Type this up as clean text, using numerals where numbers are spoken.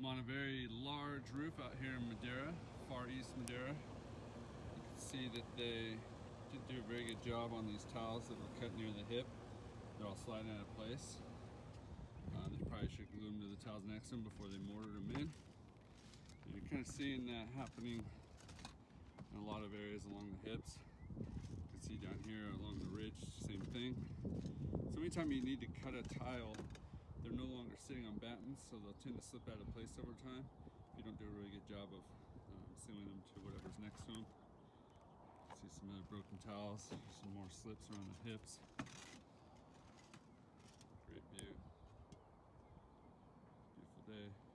I'm on a very large roof out here in Madera, far east Madera. You can see that they did do a very good job on these tiles that were cut near the hip. They're all sliding out of place. They probably should glue them to the tiles next to them before they mortared them in. And you're kind of seeing that happening in a lot of areas along the hips. You can see down here along the ridge, same thing. So anytime you need to cut a tile, they're no longer sitting on battens, so they'll tend to slip out of place over time if you don't do a really good job of sealing them to whatever's next to them. See some other broken tiles, some more slips around the hips. Great view. Beautiful day.